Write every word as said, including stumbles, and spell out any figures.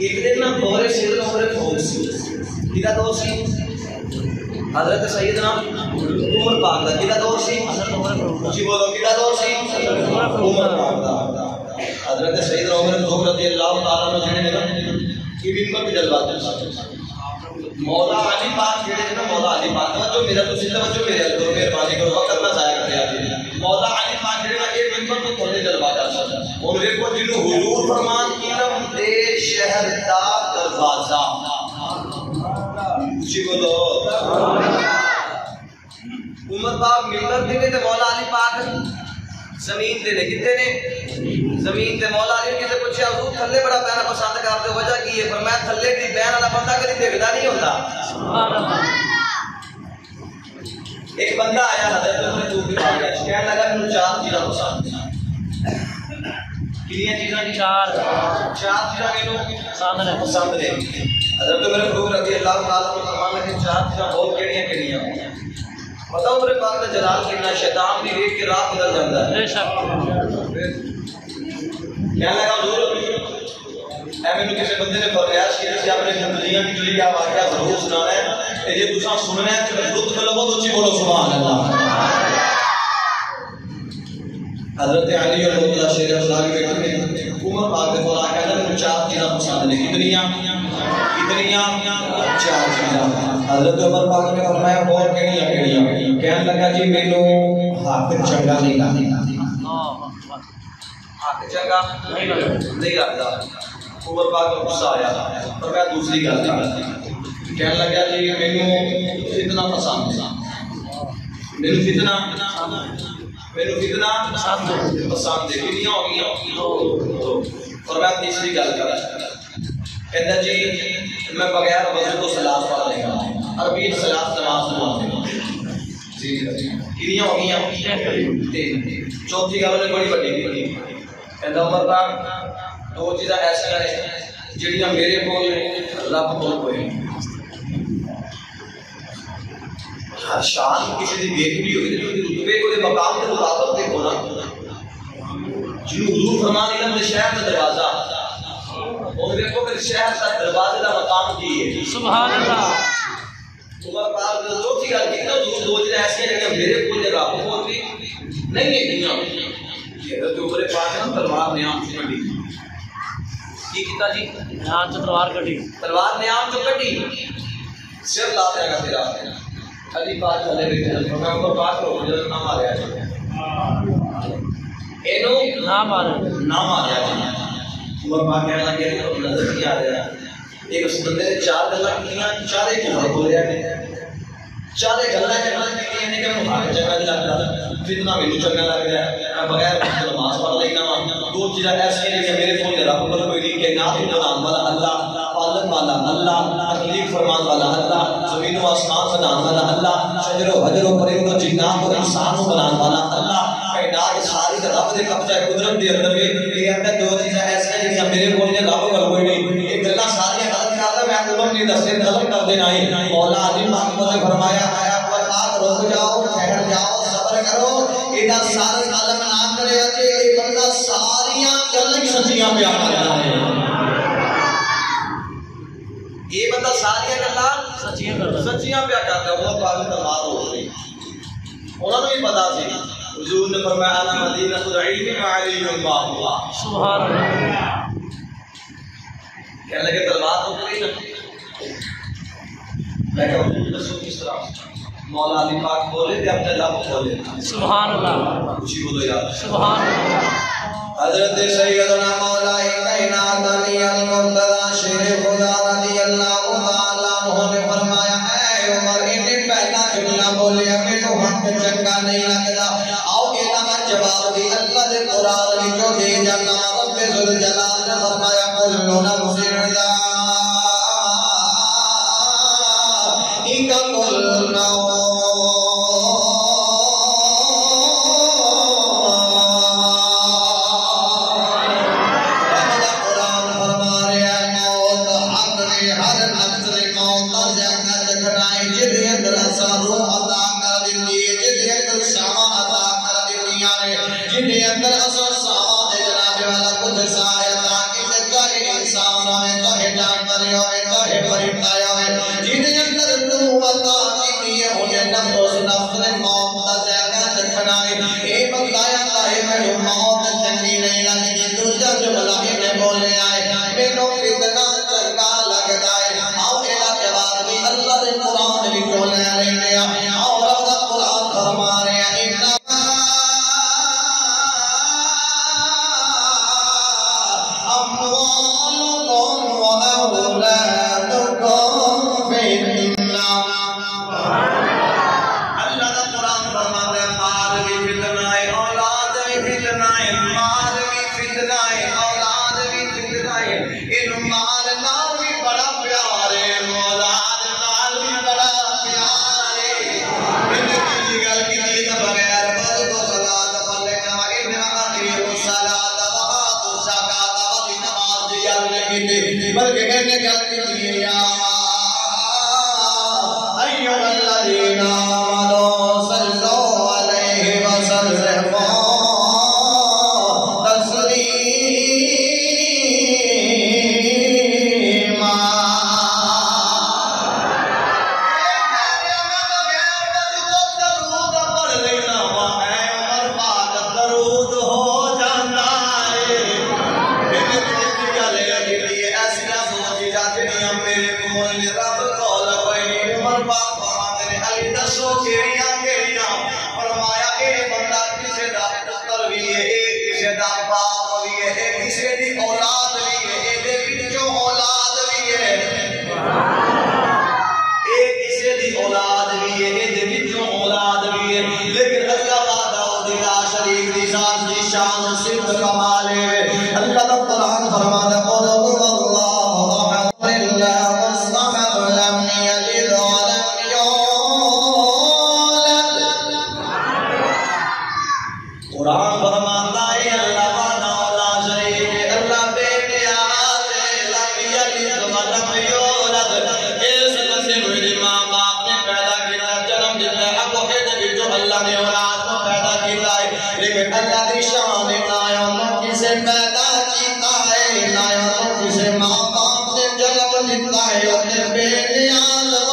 إبرنا بوري سيدنا عمر فوزي كذا دوسي حضرت سيدنا عمر باغدا كذا دوسي جي بولو كذا دوسي عمر باغدا حضرت سيدنا عمر فوزي رضي الله تعالی عنہ جڑے نے ابن کو بدلوا دیا مولا علی پاک جڑے نے مولا علی پاک جو میرا تو سلام جو میرے تو مہربانی کرو کرنا چاہیے کریا مولا علی پاک جڑے نے ایک منبر کو تھوڑے دلوا دیا اور دیکھو جنوں حضور فرمان کینا دے شہر دا دروازہ جی بولو عمر باغ منبر دینے تے مولا علی پاک زمین دینے کتے نے زمین تے مولا علی کسے پوچھیا حضور تھلے بڑا پینا پسند کر دے وجہ کی ہے فرمایا تھلے دی بہن والا بندہ کدی دیکھدا نہیں ہوندا سبحان اللہ ایک بندہ آیا حضرت عمر تو بھی آ گیا کہنے لگا مجھے چار چیزاں پسند ہیں کتنی چیزاں دی چار چار چیزاں مینوں پسند نے پسند نے حضرت عمر فاروق رضی اللہ تعالی عنہ فرمانے کہ چار چیزاں بہت کیڑیاں کیڑیاں پتہ عمر پاک دا جلال کتنا شیطان دی ویکھ کے راہ بدل جاندا ہے بے شک کیا لگا حضور اے مینوں کسے بندے نے پریاس کیتی سی اپنے زندگیاں دی جڑی کیا واقعہ ضرور سنانا ہے تے جے تساں سننا ہے تے لطف لو بہت اچھی بولو سبحان اللہ حضرت علی رضی اللہ تعالی شیر اخلاق بیٹھے ہیں عمر پاک نے بولا کہا میں چار چیزاں پسند نہیں کتنیاں کتنیاں چار چیزاں حضرت عمر پاک نے فرمایا اور کیڑی کیڑیاں کہنے لگا جی مینوں ہاتھ چنگا نہیں لگدا ہاتھ چنگا نہیں لگدا عمر پاک کو غصہ آیا پر میں دوسری گل کہنے لگا جی مینوں فتنہ پسند مینوں فتنہ میرے فتنہ پسند ہے پسند ہے کتنی ہو گئی ہو اور میں تیسری گل کر رہا کہندا جی میں بغیر وضو تو صلاۃ پڑھ لے گا اور بیچ صلاۃ نماز پڑھ لے گا جی کتنی ہو گئی ہو چوتھی گل نے بڑی بڑی کی کہندا عمر پاک دو چیزاں ایسا ہے جڑیاں میرے کول رب کول کوئی ہر شان کسی دی دیکھ بھی ہوئی تے رتبے کو دے مقام دے مطابق تے ہونا جنوں حضور فرمان علم دے شہر دا دروازہ اور دیکھو کہ شہر دا دروازے دا مقام کی ہے سبحان اللہ عمر پاک نے دو چیز کی تے حضور دو چیز ایسی ہیں کہ میرے کول دے رب کول بھی نہیں ہے دنیا یہ حضرت عمر پاک نے تلوار نیام چوں کٹی کی کیتا جی ہاں چوں تلوار کٹی تلوار نیام چوں کٹی سر لا دے گا تیرا علی پاک چلے بیٹھے میں کو پاک ہو جے نہ ماریا اینو نہ مار نہ ماریا عمر پاک کہنے لگے کہ نظر نہیں آ رہا ایک اس بندے نے چار گلاں کیتیاں چارے جھوٹ بولیا نے چارے گلاں جھوٹ کیتیاں نے کہ میں ہاتھ چنگا نہیں لگدا فتنہ مینوں چنگا لگدا میں بغیر نماز پڑھ لینا وا دو چیزاں ایسی ہیں کہ میرے فون دے رب کول کوئی نہیں کائنات دا نام والا اللہ پالن والا اللہ تخلیق فرمان والا اللہ زمین و آسمان بنانے والا اللہ شجر و حجر و پرندوں و جنات و انسانوں بنانے والا اللہ کائنات ساری دا رب دے قبضہ قدرت دے اندر وی اے اندر دو چیزاں ایسیاں جڑیاں میرے کول نے رب کول کوئی نہیں اے گلاں ساری غلط کردا میں تانوں نہیں دسے غلط کر دینا ہے مولا علی پاک نے فرمایا اے عمر پاک رک جاؤ ٹھہر جاؤ صبر کرو ایڈا سارا عالم نہ کرے تے اے بندہ ساری گلاں سچیاں پیا کردا ہے یہ بندہ ساری گلاں سچیاں سچیاں پیا کردا عمر پاک دا مار ہو گئی انہاں نوں ہی پتہ سی حضور نے فرمایا انا مدینہ العلم علی اللہ سبحان اللہ کہنے لگے تلوار ہو گئی نا میں کہوں رسول کی طرف مولا علی پاک بولے تے اپنے لب کھولے سبحان اللہ خوشی بولو یار سبحان اللہ حضرت سیدنا مولا کائنات علی المرتضی شیر خدا رضی اللہ تعالی عنہ نے فرمایا اے عمر نے پہلا جملہ بولیا مینوں ہاتھ چنگا نہیں لگدا آؤ اینا دا جواب دی اللہ دے قران وچوں دے جانا رب ذل جلال نے فرمایا قل لنا مسردا ایکا قل نو جن کے اندر اثر سامان ہے جناب والا خود سایہ تاکہ تک کا انسان I am the